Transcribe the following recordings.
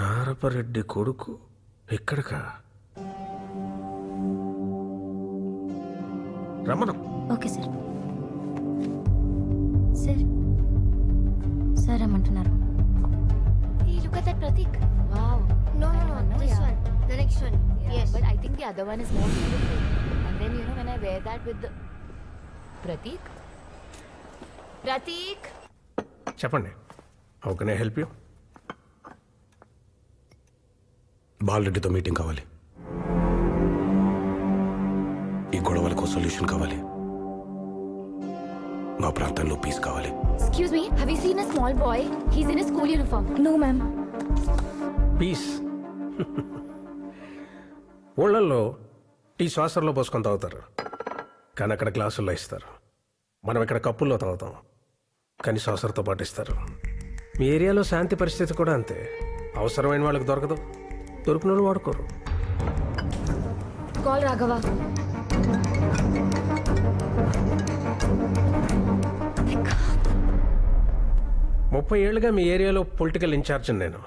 నారపరెడ్డి కొడుకు ఎక్కడకా Ramana. Okay sir. Sir sir రమ్మంటున్నారు. Look at that, Pratik. Wow. No, no, no. This yeah. one. The next one. Yeah. Yes. But I think the other one is more beautiful. And then you know when I wear that with the Pratik. Pratik. Chappandi. How can I help you? Balareddy తో meeting కావాలి. ఈ గొడవలకు solution కావాలి. మా ప్రాంతంలో piece కావాలి. Excuse me, have you seen a small boy? He's in a school uniform. No ma'am. Peace. ఊళ్ళల్లో tea శ్వాసర్లో పోసుకొని తాగుతారు, కానీ అక్కడ గ్లాసుల్లో ఇస్తారు. మనం ఇక్కడ కప్పుల్లో తాగుతాం, కానీ శ్వాసర్తో పాటిస్తారు. మీ ఏరియాలో శాంతి పరిస్థితి కూడా అంతే. అవసరమైన వాళ్ళకి దొరకదు, దొరికిన వాళ్ళు వాడుకోరు. కాల్ రాఘవ. ముప్పై ఏళ్ళుగా మీ ఏరియాలో పొలిటికల్ ఇన్ఛార్జ్ని నేను.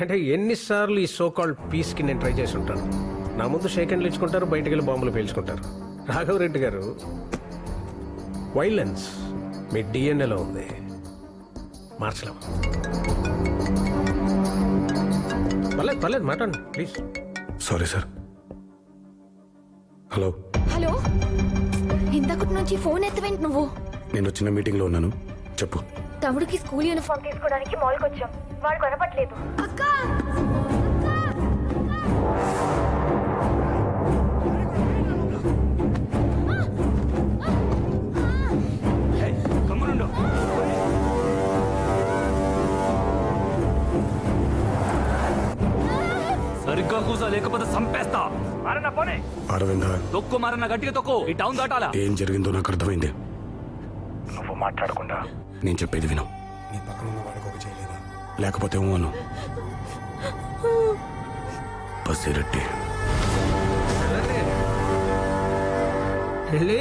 అంటే ఎన్నిసార్లు ఈ సోకాల్డ్ పీస్కి నేను ట్రై చేసి ఉంటాను. నా ముందు షేక్ హ్యాండ్లు ఇచ్చుకుంటారు, బయటకు వెళ్ళి బాంబులు పేల్చుకుంటారు. రాఘవరెడ్డి గారు, వైలెన్స్ మీ డిఎన్ఏలో ఉంది, మార్చలేం. పర్లేదు పర్లేదు, మాట్లాడండి please. Sorry sir. Hello hello, ఇంతకుటి నుంచి ఫోన్ ఎత్తవేంటి నువ్వు? నేను వచ్చిన మీటింగ్లో ఉన్నాను, చెప్పు. తమ్ముడికి స్కూల్ యూనిఫామ్ తీసుకోవడానికి మాల్కి వచ్చాం, వాడు కొనపట్లేదు. అక్క సరిగ్గా కూసా, లేకపోతే చంపేస్తా. తొక్కు మారన్న, గట్టిగా తొక్కు. ఈ టౌన్ దాటాలా. ఏం జరిగిందో నాకు అర్థమైంది, నువ్వు మాట్లాడకుండా నేను చెప్పేది విను. నీ పక్కన ఉన్న వాడికి ఒక చేయలేదా? లేకపోతే ఏమోను. బసిరెడ్డి వెళ్ళి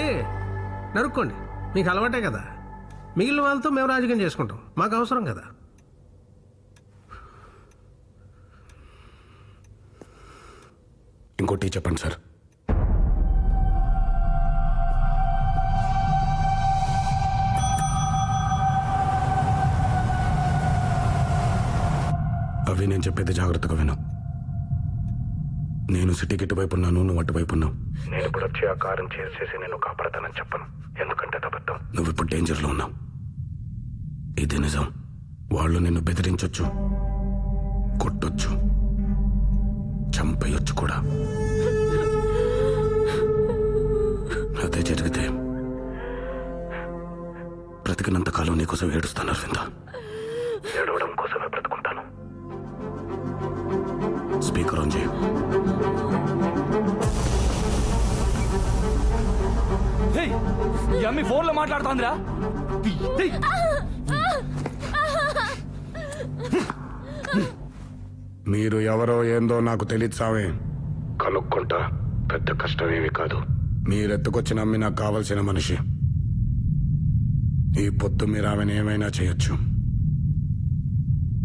నరుక్కోండి, మీకు అలవాటే కదా. మిగిలిన వాళ్ళతో మేము రాజకీయం చేసుకుంటాం, మాకు అవసరం కదా. ఇంకోటి చెప్పండి సార్. అవి నేను చెప్పేది జాగ్రత్తగా విను. నేను సిటీకి ఇటువైపు ఉన్నాను, నువ్వు అటువైపు ఉన్నావు. నేను ఇప్పుడు వచ్చి ఆ కారం చేసేసి నేను ఒక అపరాధాన్ని చెప్పను, ఎందుకంటే అబద్ధం. నువ్వు ఇప్పుడు డేంజర్లో ఉన్నావు, ఇది నిజం. వాళ్ళు నిన్ను బెదిరించొచ్చు, కొట్టొచ్చు, చంపేయొచ్చు కూడా. అదే జరిగితే బ్రతికినంతకాలం నీకోసం ఏడుస్తాను అరవింద. ఏడవడం కోసమే బ్రతుకుంటాను. స్పీకర్ ఆన్ చేయి. ఈ అమ్మి ఫోన్లో మాట్లాడుతుందిరా. మీరు ఎవరో ఏందో నాకు తెలియదు సామే, కనుక్కుంటా. పెద్ద కష్టమేమీ కాదు. మీరెత్తుకొచ్చిన అమ్మి నాకు కావలసిన మనిషి. ఈ పొద్దు మీరు ఆమెను ఏమైనా చేయొచ్చు,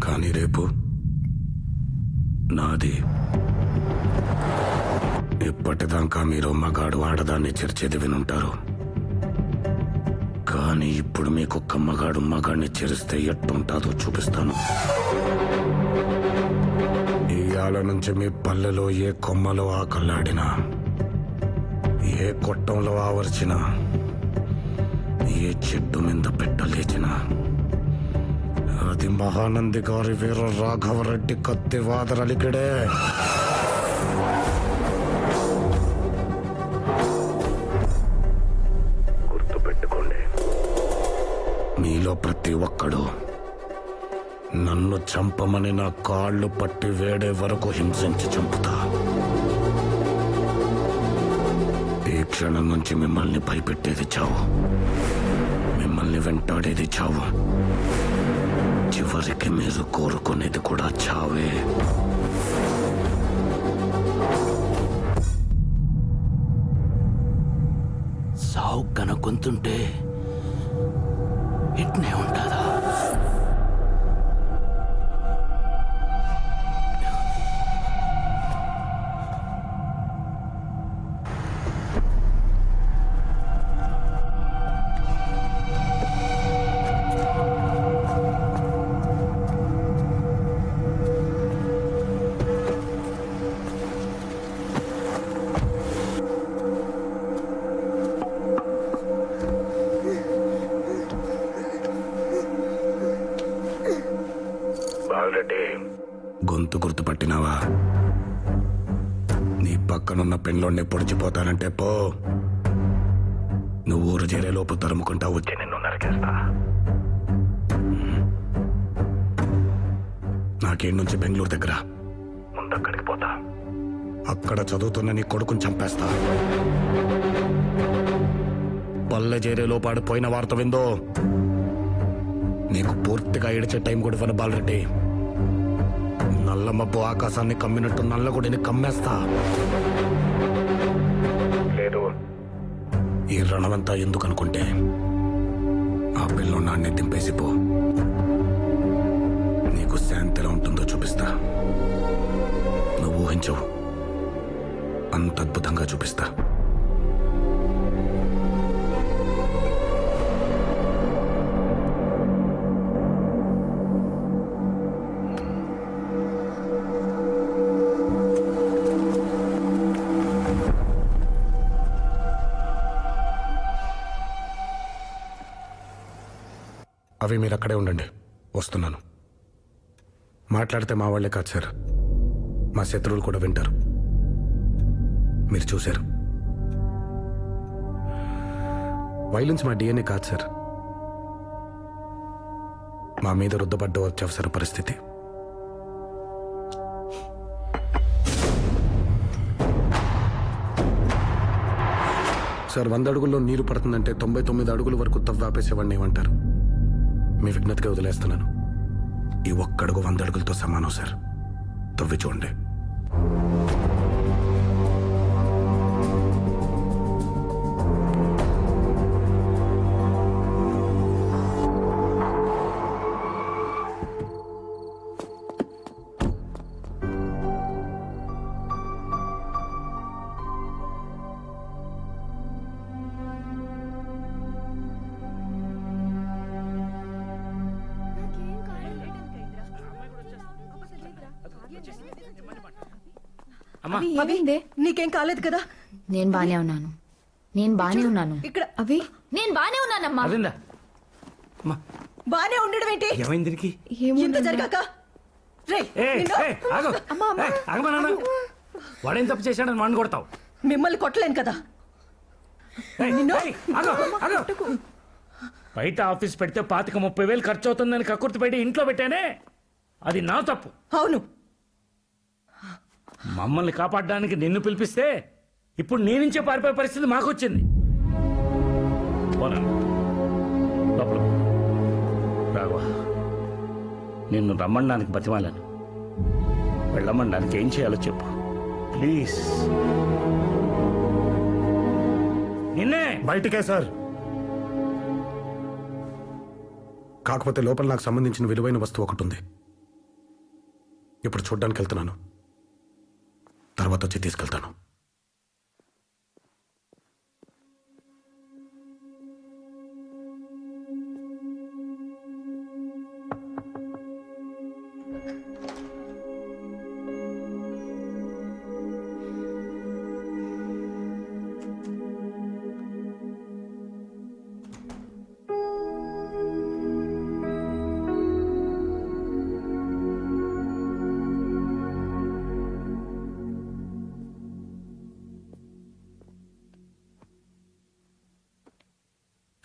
కానీ రేపు నాది. ఇప్పటిదాకా మీరు మగాడు ఆడదాన్ని చెరిచేది వినుంటారు, కానీ ఇప్పుడు మీకు ఒక్క మగాడు మగాడిని చెరిస్తే ఎట్టుంటాదో చూపిస్తాను. ఈ ఆల నుంచి మీ పల్లెలో ఏ కొమ్మలో ఆకల్లాడినా, ఏ కొట్టంలో ఆవర్చినా, ఏ చెట్టు మీద పెట్టలేచినా, అది మహానంది గారి వీర రాఘవరెడ్డి కత్తి వాదరలికిడే. గుర్తుపెట్టుకోండి, మీలో ప్రతి ఒక్కడు నన్ను చంపమని నా కాళ్ళు పట్టి వేడే వరకు హింసించి చంపుతా. ఈ క్షణం నుంచి మిమ్మల్ని భయపెట్టేది చావు, మిమ్మల్ని వెంటాడేది చావు, చివరికి మీరు కోరుకునేది కూడా చావే. సావు కనుకుంటుంటే ఇట్నే ఉంటుందా? బాలరెడ్డి గొంతు గుర్తుపట్టినావా? నీ పక్కనున్న పెళ్ళోనే పొడిచిపోతానంటే పో, నువ్వు ఊరు చేరేలోపు తరుముకుంటా వచ్చి నిన్ను నరికేస్తా. నాకేడు నుంచి బెంగళూరు దగ్గర ముందక్కడికి పోతా, అక్కడ చదువుతున్న నీ కొడుకుని చంపేస్తా. పల్లె చేరేలోపాడు పోయిన వార్త విందో నీకు పూర్తిగా ఏడిచే టైం కూడా ఇవ్వను బాలరెడ్డి. నల్ల మబ్బు ఆకాశాన్ని కమ్మినట్టు నల్లగొడిని కమ్మేస్తా. లేదు, ఈ రణమంతా ఎందుకు అనుకుంటే ఆ పిల్లను నాన్నే దింపేసిపో, నీకు శాంతి ఎలా ఉంటుందో చూపిస్తా. నువ్వు ఊహించవు, అంత అద్భుతంగా చూపిస్తా. అవి మీరు అక్కడే ఉండండి, వస్తున్నాను. మాట్లాడితే మా వాళ్ళే కాదు సార్, మా శత్రువులు కూడా వింటారు. మీరు చూశారు, వైలెన్స్ మా డిఎన్ఏ కాదు సార్, మా మీద రుద్దబడ్డ అత్యవసర పరిస్థితి. సార్, 100 అడుగుల్లో నీరు పడుతుందంటే 99 అడుగుల వరకు తవ్వాపేసేవాడిని ఏమంటారు? మీ విజ్ఞతగా వదిలేస్తున్నాను, ఈ ఒక్కడుగు 100 అడుగులతో సమానం సార్. తవ్వి చూడండి. నీకేం కాలేదు కదా? నేను బానే ఉన్నాను. ఇక్కడ అవి నేను బానే ఉన్నానమ్మా. బానే ఉండడం ఏంటి? ఏమైంది? ఇంత జరగాక వాడేం తప్పు చేశాడని వాడిని కొడతావు? మిమ్మల్ని కొట్టలేను కదా. బయట ఆఫీస్ పెడితే 25,000 ఖర్చు అవుతుందని కక్కుర్తి పెట్టి ఇంట్లో పెట్టానే, అది నా తప్పు. అవును, మమ్మల్ని కాపాడడానికి నిన్ను పిలిపిస్తే ఇప్పుడు నేనించే పారిపోయే పరిస్థితి మాకు వచ్చింది. రాఘవ, నిన్ను రమ్మడానికి బతిమాలను, వెళ్ళమనడానికి ఏం చేయాలో చెప్పు ప్లీజ్. నిన్నే బయటకే సార్, కాకపోతే లోపల నాకు సంబంధించిన విలువైన వస్తువు ఒకటి ఉంది, ఇప్పుడు చూడ్డానికి వెళ్తున్నాను, తర్వాత వచ్చి తీసుకెళ్తాను.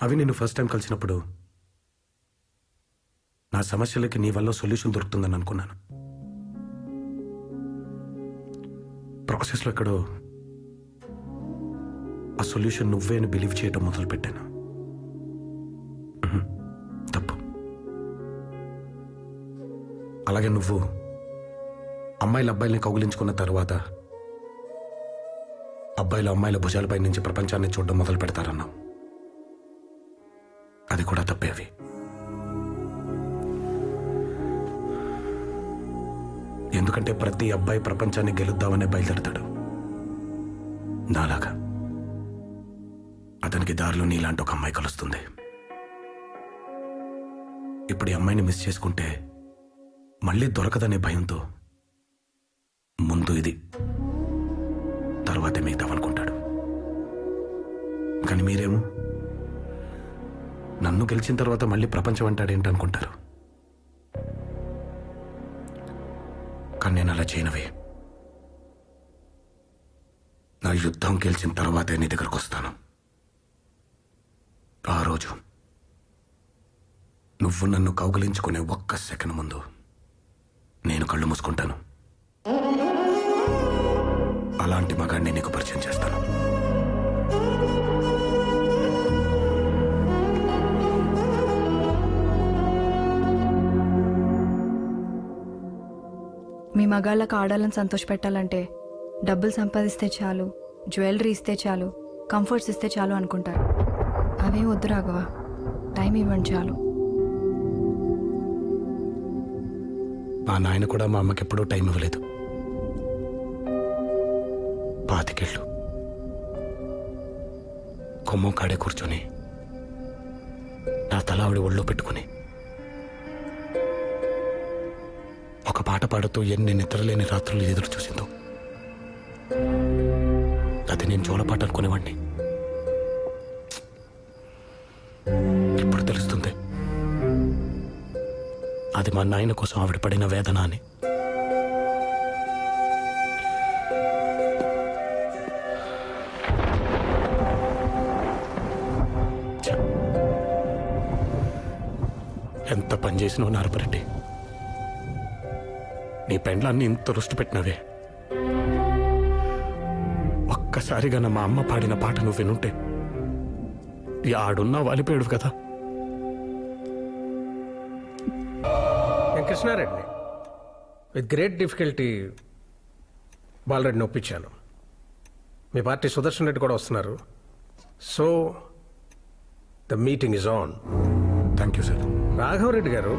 అవి నేను ఫస్ట్ టైం కలిసినప్పుడు నా సమస్యలకి నీ వల్ల సొల్యూషన్ దొరుకుతుందని అనుకున్నాను. ప్రాసెస్లో ఎక్కడో ఆ సొల్యూషన్ నువ్వే అని బిలీవ్ చేయటం మొదలుపెట్టాను. తప్పు. అలాగే నువ్వు అమ్మాయిల అబ్బాయిల్ని కౌగిలించుకున్న తర్వాత అబ్బాయిలు అమ్మాయిల భుజాలపై నుంచి ప్రపంచాన్ని చూడడం మొదలు పెడతారన్నావు, అది కూడా తప్పేవి. ఎందుకంటే ప్రతి అబ్బాయి ప్రపంచాన్ని గెలుద్దామనే బయలుదేరతాడు, నాలాగా. అతనికి దారిలో నీలాంటి ఒక అమ్మాయి కలుస్తుంది. ఇప్పుడు ఈ అమ్మాయిని మిస్ చేసుకుంటే మళ్ళీ దొరకదనే భయంతో ముందు ఇది, తర్వాతే మిగతావనుకుంటాడు. కానీ మీరేమో నన్ను గెలిచిన తర్వాత మళ్ళీ ప్రపంచం అంటాడేంటనుకుంటారు. కానీ నేను అలా చేయనవే. నా యుద్ధం గెలిచిన తర్వాతే నీ దగ్గరకు వస్తాను. ఆ రోజు నువ్వు నన్ను కౌగిలించుకునే ఒక్క సెకండ్ ముందు నేను కళ్ళు మూసుకుంటాను. అలాంటి మగాన్ని నీకు పరిచయం చేస్తాను. మీ మగాళ్ళకు ఆడాలని సంతోషపెట్టాలంటే డబ్బులు సంపాదిస్తే చాలు, జ్యువెలరీ ఇస్తే చాలు, కంఫర్ట్స్ ఇస్తే చాలు అనుకుంటారు. అవే వద్దు రాఘవా, టైం ఇవ్వండి చాలు. మా నాయన కూడా మా అమ్మకి ఎప్పుడూ టైం ఇవ్వలేదు. 25 ఏళ్ళు కొమ్మ కాడే కూర్చొని నా తల ఆవిడ ఒళ్ళో పెట్టుకుని ఒక పాట పాడుతూ ఎన్ని నిద్రలేని రాత్రులు ఎదురు చూసిందో. అది నేను జోలపాట అనుకునేవాడిని. ఇప్పుడు తెలుస్తుంది అది మా నాయన కోసం ఆవిడ పడిన వేదన అని. ఎంత పనిచేసినావు నారపరెడ్డి, నీ పెండ్లాన్ని ఇంత రుష్టి పెట్టినవే. ఒక్కసారిగా మా అమ్మ పాడిన పాట నువ్వు వినుంటే ఆడున్నా వాలిపోయాడు కదా. నేను కృష్ణారెడ్డిని విత్ గ్రేట్ డిఫికల్టీ బాలరెడ్డిని ఒప్పించాను. మీ పార్టీ సుదర్శన్ రెడ్డి కూడా వస్తున్నారు. So the meeting is on. Thank you sir. Raghava Reddy గారు,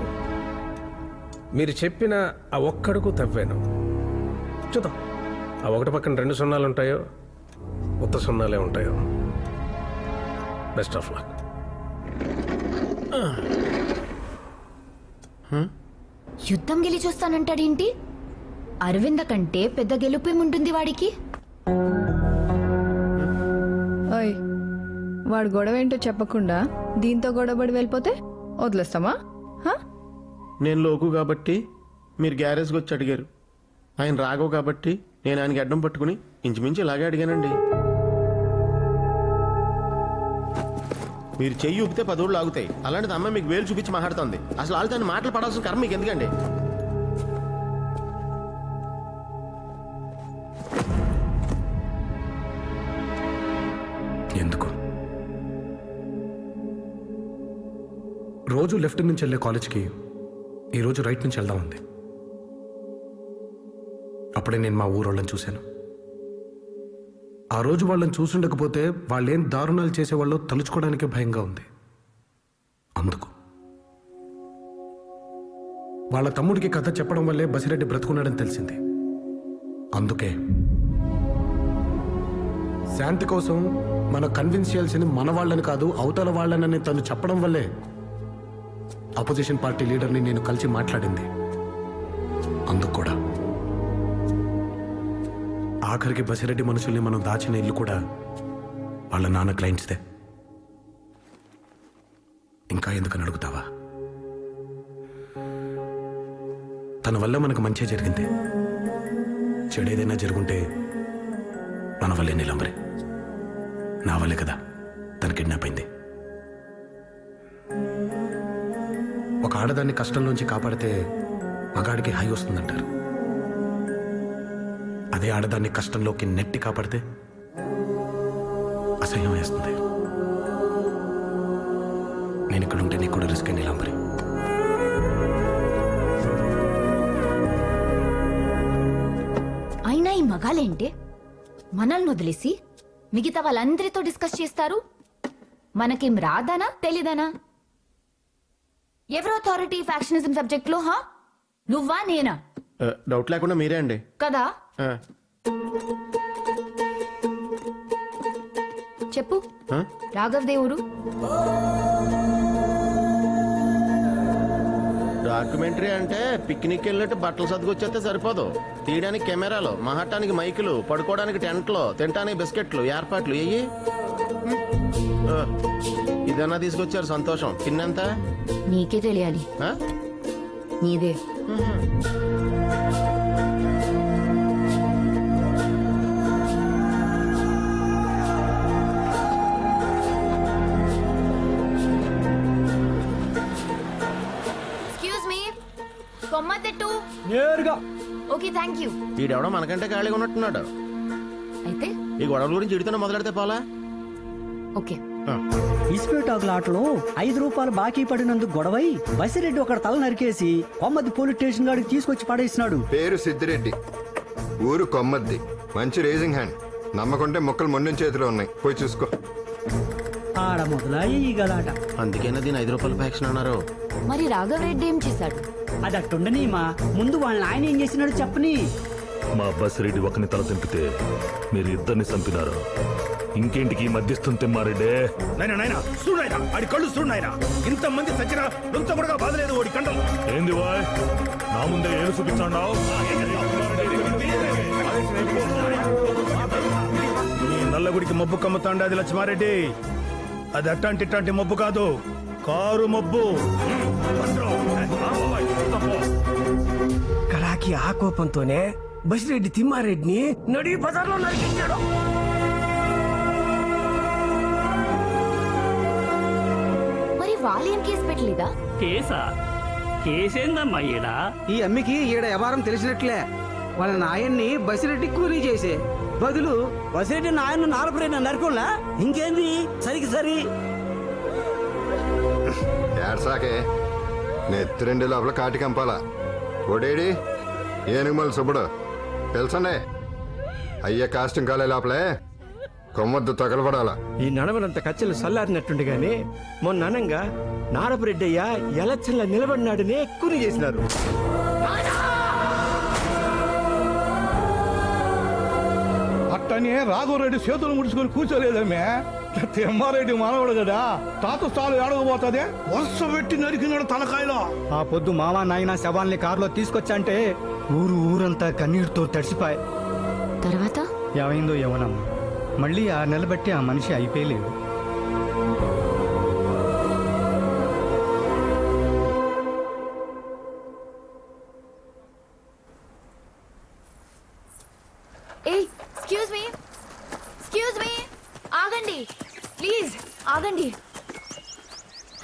మీరు చెప్పిన ఆ ఒక్కడుకు తవ్వాను. చూద్దాం ఆ ఒకటి పక్కన 2 సున్నాలు ఉంటాయో ఉత్త సున్నాలే ఉంటాయో. Best of luck. యుద్ధం గెలిచి వస్తానంటాడేంటి? అరవింద కంటే పెద్ద గెలుపేముంటుంది వాడికి? ఓయ్, వాడు గొడవ ఏంటో చెప్పకుండా దీంతో గొడవబడి వెళ్ళిపోతే వదిలేస్తామా? నేను లోకు కాబట్టి మీరు గ్యారేజ్కి వచ్చి అడిగారు, ఆయన రాఘవ కాబట్టి నేను ఆయనకి అడ్డం పట్టుకుని ఇంచుమించి ఇలాగే అడిగానండి. మీరు చెయ్యి ఊపితే 10 ఊళ్ళు ఆగుతాయి. అలాంటిది అమ్మాయి మీకు వేలు చూపించి మాట్లాడుతుంది. అసలు వాళ్ళతో మాటలు పడాల్సిన కర్మ మీకు ఎందుకండి? ఎందుకు రోజు లెఫ్ట్ నుంచి వెళ్ళే కాలేజ్కి ఈరోజు రైట్ నుంచి వెళ్దామంది. అప్పుడే నేను మా ఊరోళ్ళని చూశాను. ఆ రోజు వాళ్ళని చూసుండకపోతే వాళ్ళేం దారుణాలు చేసేవాళ్ళు తలుచుకోవడానికే భయంగా ఉంది. అందుకు వాళ్ళ తమ్ముడికి కథ చెప్పడం వల్లే బసిరెడ్డి బ్రతుకున్నాడని తెలిసింది. అందుకే శాంతి కోసం మనం కన్విన్స్ చేయాల్సింది మన వాళ్ళని కాదు, అవతల వాళ్ళనని తను చెప్పడం వల్లే అపోజిషన్ పార్టీ లీడర్ని నేను కలిసి మాట్లాడింది. అందుకు కూడా ఆఖరికి బసిరెడ్డి మనుషుల్ని మనం దాచిన ఇల్లు కూడా వాళ్ళ నాన్న క్లయింట్స్దే. ఇంకా ఎందుకని అడుగుతావా? తన వల్ల మనకు మంచి జరిగింది. చెడేదైనా జరుగుంటే మన వల్లే నీలంబరి, నా వల్లే కదా తను కిడ్నాప్ అయింది. ఒక ఆడదాన్ని కష్టంలోంచి కాపాడితే మగాడికి హాయి వస్తుందంటారు. అదే ఆడదాన్ని కష్టంలోకి నెట్టి కాపాడితే అసహ్యం వేస్తుంది. నేను ఇక్కడుంటే నీకు కూడా రిస్క్ అని లాంబరి. అయినా ఈ మగాలేంటే మనల్ని వదిలేసి మిగతా వాళ్ళందరితో డిస్కస్ చేస్తారు. మనకేం రాదనా తెలీదనా? ఎవరు అథారిటీ ఫ్యాక్షనిజం సబ్జెక్ట్ లో? హా, నువ్వా నేనా? డౌట్ లేకుండా మీరే అండి కదా. చెప్పు, రాఘవ్ దేవుడు డాక్యుమెంటరీ అంటే పిక్నిక్ వెళ్ళినట్టు బట్టలు సర్దుకొచ్చేస్తే సరిపోదు. తీయడానికి కెమెరాలు, మహాటానికి మైకులు, పడుకోవడానికి టెంట్లు, తినడానికి బిస్కెట్లు ఏర్పాట్లు ఇయ్యి. ఇదన్నా తీసుకొచ్చారు సంతోషం. తిన్నంత నీకే తెలియాలి, నీదే. కొమ్మతెట్టు నేరుగా ఓకే థాంక్యూ వీడెవడో మనకంటే గాలిగా ఉన్నట్టున్నాడు అయితే ఈ గొడవల గురించి ఇడితోనే మొదలెడతా పోలా ఓకే ఇస్పీటాగ్లాటలో 5 రూపాయలు బాకీ పడినందుకు గొడవై బసిరెడ్డి ఒక తల నరికేసి కొమ్మది పోలీస్ స్టేషన్ గాడికి తీసుకొచ్చి పడేసినాడు పేరు సిద్ధిరెడ్డి ఊరు కొమ్మది మంచి రేజింగ్ హ్యాండ్ నమ్మకుంటే మొక్కలు మొండిన చేతిలో ఉన్నాయి పోయి చూసుకో ఆడ మొదలై ఈ గలాట అందుకేనా దీని 5 రూపాయలు ఫ్యాక్షన్ అన్నారు మరి రాఘవ రెడ్డి ఏం చేశాడు అది అట్టుండనిమా ముందు వాళ్ళ ఆయన ఏం చేసినాడు చెప్పని మా బసిరెడ్డి ఒకని తల తెంపితే మీరు ఇద్దరిని చంపినారు ఇంకేంటికి మధ్యస్థం తెమ్మారెడ్డే నాయనా నాయనా చూడైనా ఆడి కళ్ళు చూడైనా ఇంతమంది సచ్చినా నొంత కూడా బాధలేదు ఓడి కంటలు ఏంది వాయ్ నా ముందే ఏలు చూపించాడావు నల్లగుడికి మబ్బు కమ్ముతాండా అది లక్ష్మారెడ్డి అది అట్టాంటి ఇట్టాంటి మబ్బు కాదు కారు మబ్బు కళాకి ఆ కోపంతోనే బసిరెడ్డి తిమ్మారెడ్డిని నడి బజార్లో నరికించాడు మరి వాలియం కేసు పెట్టలేదా కేసా కేసేందమ్మా ఈడ ఈ అమ్మికి ఈడ వ్యవహారం తెలిసినట్లే వాళ్ళ నాయన్ని బసిరెడ్డి కూలీ చేసే బదులు బసిరెడ్డి నాయన్ను నారప రెడ్డి నరకంలా ఇంకేంది సరికి సరి సాకే నెత్తిరెండు లోపల కాటి కంపాల ఒడేడి ఏనుగుమల సుబ్బుడు తెలుసండే అయ్యే కాస్టింగ్ కాలే లోపలే కొమ్మద్దు తగలబడాల ఈ నడవనంత కచ్చలు సల్లారినట్టుండి గాని మొన్న అనంగా నారప రెడ్డయ్య ఎలక్షన్ల నిలబడినాడని ఎక్కువ చేసినారు అట్టనే రాఘవరెడ్డి చేతులు ముడుచుకొని కూర్చోలేదమ్మే తిమ్మారెడ్డి మానవుడు కదా తాత స్థాలు ఏడవబోతుంది వరుస పెట్టి నరికినాడు తలకాయలో ఆ పొద్దు మావా నాయన శవాల్ని కారులో తీసుకొచ్చాంటే ఊరు ఊరంతా కన్నీటితో తడిసిపాయి తర్వాత ఏమైందో యవనమ్మ మళ్ళీ 6 నెలలు బట్టి ఆ మనిషి అయిపోయలేదు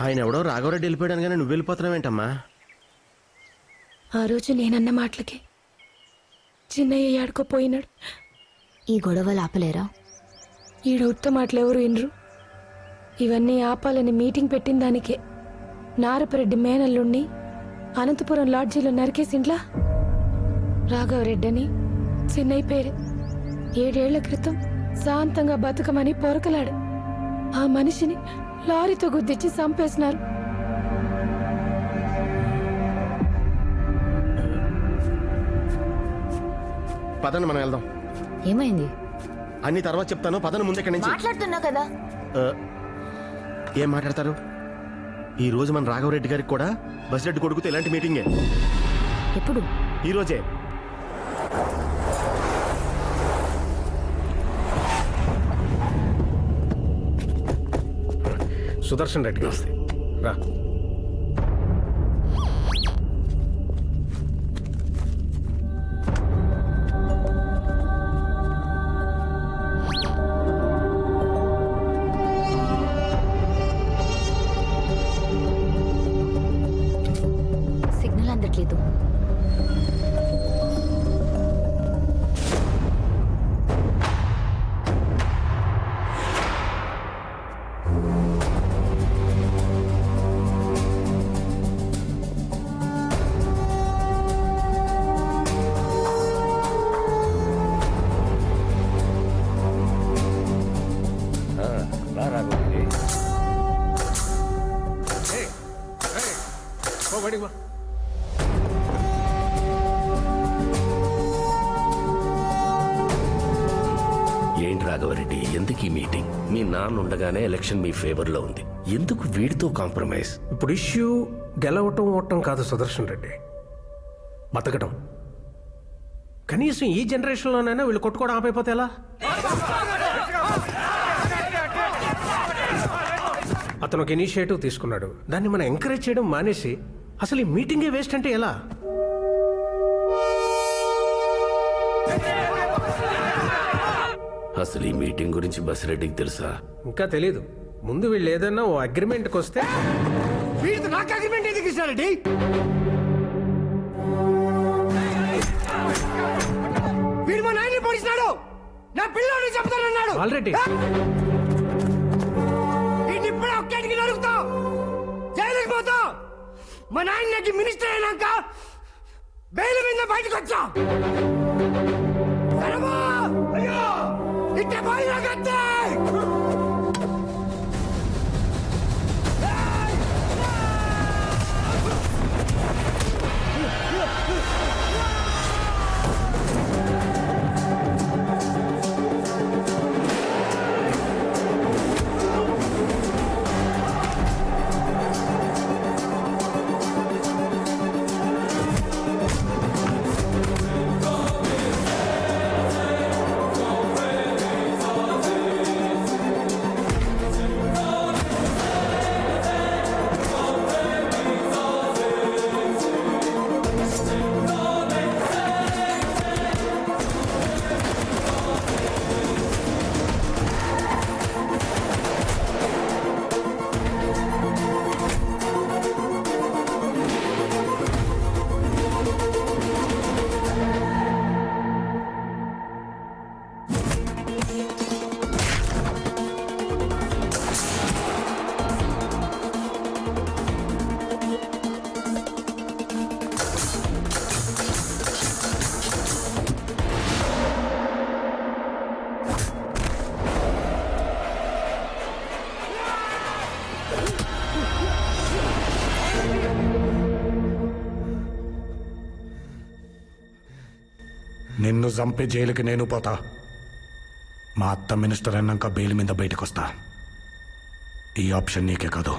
ఆయన ఎవడో రాఘవరెడ్డి వెళ్ళిపోయాను కానీ నువ్వు వెళ్ళిపోతున్నావేంటమ్మా ఆ రోజు నేనన్న మాటలకి చిన్నయ్య ఏడుకోపోయినాడు ఈ గొడవలు ఆపలేరా ఈడ ఉత్త మాటలు ఎవరు వినరు ఇవన్నీ ఆపాలని మీటింగ్ పెట్టిన దానికే నారపరెడ్డి మేనల్లుణ్ణి అనంతపురం లాడ్జీలో నరికేసిండ్లా రాఘవరెడ్డి అని చిన్నయ్య పేరే 7 ఏళ్ల క్రితం శాంతంగా బతుకమని పొరకలాడు ఆ మనిషిని లారీతో గుద్దిచ్చి చంపేసినారు పదండి మనం వెళ్దాం ఏమైంది అన్ని తర్వాత చెప్తాను పదను ముందు ఎక్కడి నుంచి మాట్లాడుతున్నా కదా ఏం మాట్లాడతారు ఈ రోజు మన రాఘవరెడ్డి గారికి కూడా బసిరెడ్డి కొడుకుతో ఇలాంటి మీటింగే ఎప్పుడు ఈరోజే సుదర్శన్ రెడ్డి వస్తే రా సిగ్నల్ అందట్లేదు ఏంటి రాఘవరెడ్డి ఎందుకు ఈ మీటింగ్ మీ నాన్న ఉండగానే ఎలక్షన్ మీ ఫేవర్ లో ఉంది ఎందుకు వీడితో కాంప్రమైజ్ ఇప్పుడు ఇష్యూ గెలవటం ఓటం కాదు సుదర్శన్ రెడ్డి బతకటం కనీసం ఈ జనరేషన్ లోనైనా వీళ్ళు కొట్టుకోవడం ఆపైపోతే ఎలా అతను ఒక ఇనిషియేటివ్ తీసుకున్నాడు దాన్ని మనం ఎంకరేజ్ చేయడం మానేసి అసలు ఈ మీటింగే వేస్ట్ అంటే ఎలా అసలు ఈ మీటింగ్ గురించి బసిరెడ్డికి తెలుసా ఇంకా తెలీదు ముందు వీళ్ళు ఏదైనా ఓ అగ్రిమెంట్కి వస్తే నాకు అగ్రిమెంట్ ఎందుకు ఇస్తారండి చంపుతానన్నాడు ఆల్రెడీ ఇది ఇప్పుడు ఒక్కడికి నరుకుతా జైలుకి పోతా మా నాన్నకి మినిస్టర్ అయినాక బెయిల్ మీద బయటికి వచ్చా సరమా అయ్యో ఇట్టే బయట కట్టే నిన్ను చంపే జైలుకి నేను పోతా మా అత్త మినిస్టర్ అన్నాక బెయిల్ మీద బయటకు వస్తా ఈ ఆప్షన్ నీకే కాదు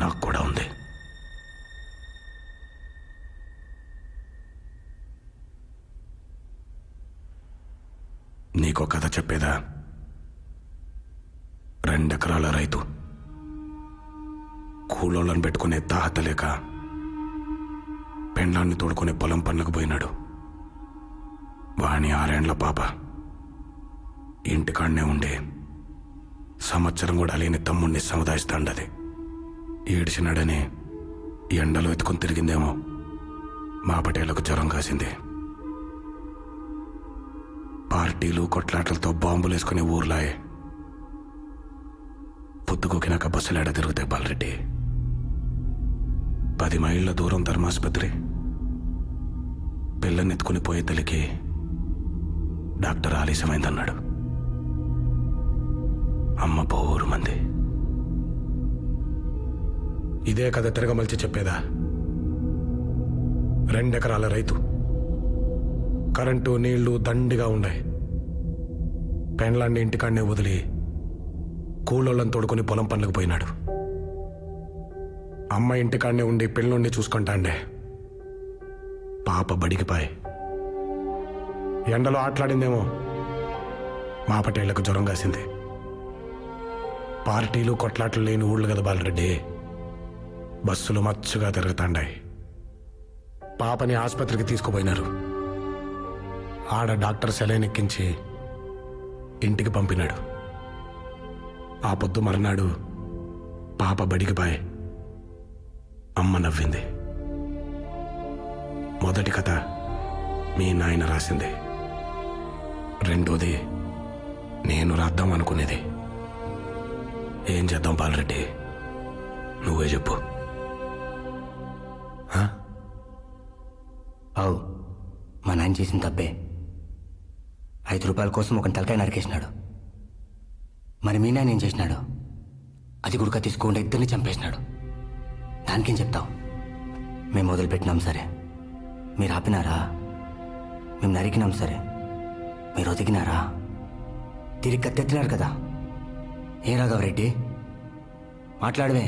నాకు కూడా ఉంది నీకో కథ చెప్పేదా 2 ఎకరాల రైతు కూలోళ్ళను పెట్టుకునే తాహత లేక పెండ్లాన్ని తోడుకునే పొలం పనులకు పోయినాడు వాణి 6 ఏండ్ల పాప ఇంటికాడనే ఉండే సంవత్సరం కూడా లేని తమ్ముడిని సముదాయిస్తాండది ఏడిచినాడని ఎండలో ఎత్తుకొని తిరిగిందేమో మా పటేలకు జ్వరం కాసింది పార్టీలు కొట్లాటలతో బాంబులు వేసుకునే ఊర్లాయే పొద్దుకొకినాక బస్సులేడ తిరుగుతాయి బాలరెడ్డి 10 మైళ్ళ దూరం ధర్మాసుపత్రి పిల్లనెత్తుకుని పోయే తల్లికి డాక్టర్ ఆలస్యమైందన్నాడు అమ్మ పోరు మంది ఇదే కథ తిరగమలిచి చెప్పేదా 2 ఎకరాల రైతు కరెంటు నీళ్లు దండిగా ఉన్నాయి పెండ్లాన్ని ఇంటికాడనే వదిలి కూలోళ్ళని తోడుకొని పొలం పనులకు పోయినాడు అమ్మ ఇంటికాడనే ఉండి పెళ్ళుండి చూసుకుంటాండే పాప బడికిపాయి ఎండలో ఆటలాడిందేమో మా పటేళ్లకు జ్వరం కాసింది పార్టీలు కొట్లాట్లు లేని ఊళ్ళు కదా బాలరెడ్డి బస్సులు మచ్చుగా తిరుగుతాండాయి పాపని ఆసుపత్రికి తీసుకుపోయినారు ఆడ డాక్టర్ సెలైన్ ఎక్కించి ఇంటికి పంపినాడు ఆ పొద్దు మర్నాడు పాప బడికిపాయి అమ్మ నవ్వింది మొదటి కథ మీ నాయన రాసింది రెండోది నేను రాద్దాం అనుకునేది ఏం చేద్దాం బాలరెడ్డి నువ్వే చెప్పు అవు మా నాయన చేసిన తప్పే 5 రూపాయల కోసం ఒక తలకాయ నరికేసినాడు మరి మీ నాయన ఏం చేసినాడు అది గుడక తీసుకోకుండా ఇద్దరిని చంపేసినాడు దానికేం చెప్తావు మేము మొదలుపెట్టినాం సరే మీరు ఆపినారా మేము నరికినాం సరే మీరు ఒదిగినారా తిరిగి కత్తెత్తినారు కదా ఏ రాఘవరెడ్డి మాట్లాడవే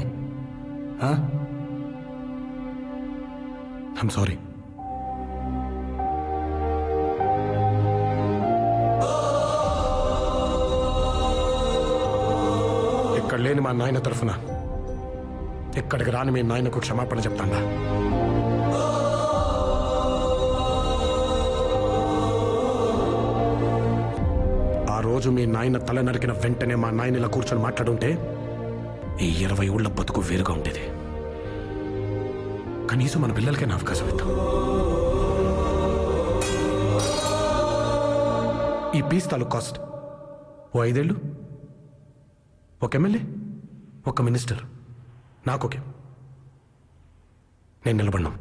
ఐమ్ సారీ ఇక్కడ లేని మా నాయన తరఫున ఇక్కడికి రాని మీ నాయనకు క్షమాపణ చెప్తాండా రోజు మీ నాయన తల నరికిన వెంటనే మా నాయన ఇలా కూర్చొని మాట్లాడుంటే ఈ 20 ఊళ్ళ బతుకు వేరుగా ఉండేది కనీసం మన పిల్లలకైనా అవకాశం ఇద్దాం ఈ పీస్ తాలూ కాస్ట్ ఓ ఐదేళ్ళు ఒక ఎమ్మెల్యే ఒక మినిస్టర్ నాకొకే నేను నిలబడ్డాం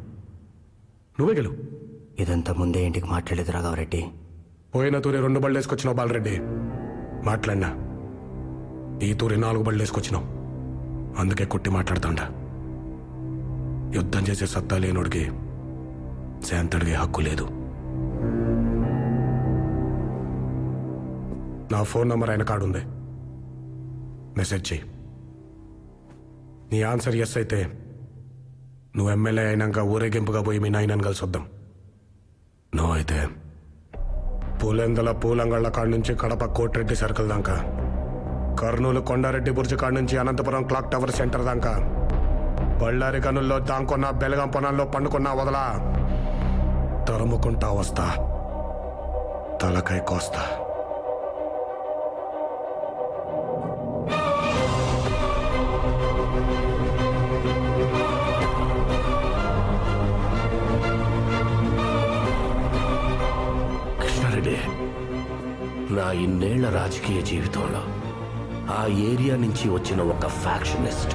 నువ్వే గెలువు. ఇదంతా ముందే ఇంటికి మాట్లాడలేదు రాఘవరెడ్డి. పోయిన తూరి 2 బళ్ళు వేసుకొచ్చినావు బాలరెడ్డి, మాట్లాడినా ఈ తూరి 4 బళ్ళు వేసుకొచ్చినావు. అందుకే కొట్టి మాట్లాడుతాండా. యుద్ధం చేసే సత్తా లేనోడికి శాంతడిగే హక్కు లేదు. నా ఫోన్ నంబర్ ఆయన కాడుంది, మెసేజ్ చెయ్యి. నీ ఆన్సర్ ఎస్ అయితే నువ్వు ఎమ్మెల్యే అయినాక ఊరేగింపుగా పోయి మీ నాయనని కలిసి వద్దాం. నువ్వు అయితే పూలెందల పూలంగళ్ళ కాడ నుంచి కడప కోటిరెడ్డి సర్కిల్ దాకా, కర్నూలు కొండారెడ్డి బుర్జు కాడ నుంచి అనంతపురం క్లాక్ టవర్ సెంటర్ దాకా, బళ్ళారి కనుల్లో దాంకొన్న బెలగం పొనాల్లో పండుకున్నా వదలా తరుముకుంటా వస్తా, తలకాయ కోస్తా. కృష్ణారెడ్డి, నా ఇన్నేళ్ల రాజకీయ జీవితంలో ఆ ఏరియా నుంచి వచ్చిన ఒక ఫ్యాక్షనిస్ట్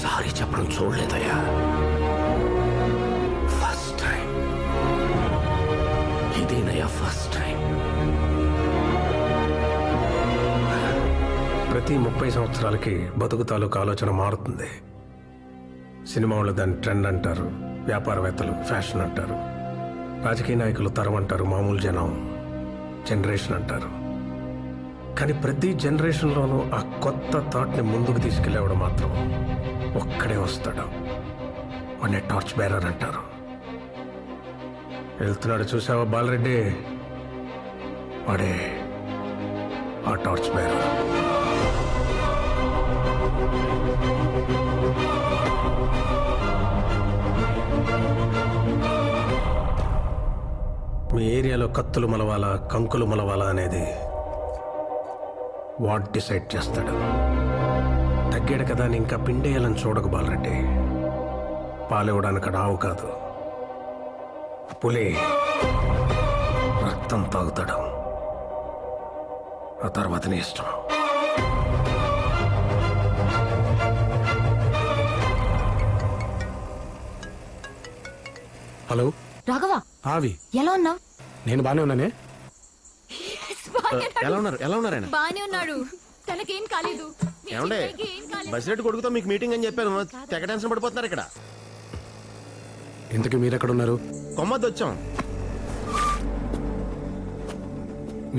సారీ చెప్పడం చూడలేదయ్యా. ఫస్ట్ టైం ఇదేనయ్యా, ఫస్ట్ టైం. ప్రతి 30 సంవత్సరాలకి బతుకు తాలూకు ఆలోచన మారుతుంది. సినిమా వాళ్ళు దాన్ని ట్రెండ్ అంటారు, వ్యాపారవేత్తలు ఫ్యాషన్ అంటారు, రాజకీయ నాయకులు తరం అంటారు, మామూలు జనం జనరేషన్ అంటారు. కానీ ప్రతి జనరేషన్లోనూ ఆ కొత్త థాట్ని ముందుకు తీసుకెళ్ళేవాడు మాత్రం ఒక్కడే వస్తాడు. వాడిని టార్చ్ బేరర్ అంటారు. వెళ్తున్నాడు చూసావా బాలరెడ్డి, వాడే ఆ టార్చ్ బేరర్. మీ ఏరియాలో కత్తులు మలవాలా కంకులు మలవాలా అనేది వాట్ డిసైడ్ చేస్తాడు. తగ్గాడు కదా అని ఇంకా పిండేయాలని చూడకు బాలరెడ్డి. పాలివ్వడానికి ఆవు కాదు పులి రక్తం తాగుతాడు. ఆ తర్వాత నీ ఇష్టం. హలో రాఘవ, ఆవి ఎలా ఉన్నా? నేను బానే ఉన్నానే. బసిరెడ్డి కొడుకుతో మీకు మీటింగ్ అని చెప్పాను, తెగ టెన్షన్ పడిపోతున్నారు. ఇక్కడ ఇంతకీ మీరు ఎక్కడ ఉన్నారు? కొమ్మద్దు వచ్చాం.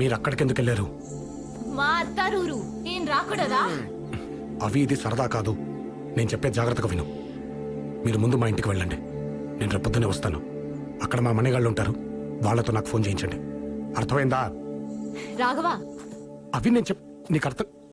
మీరు అక్కడికి ఎందుకు వెళ్ళారు? మా అత్తారూరు, నేను రాకూడదా? అవి ఇది సరదా కాదు, నేను చెప్పే జాగ్రత్తగా విను. మీరు ముందు మా ఇంటికి వెళ్ళండి, నేను రేపొద్దునే వస్తాను. అక్కడ మా మణిగాళ్ళు ఉంటారు, వాళ్ళతో నాకు ఫోన్ చేయించండి. అర్థమైందా రాఘవ? అవి నేను చెప్ నీకు అర్థం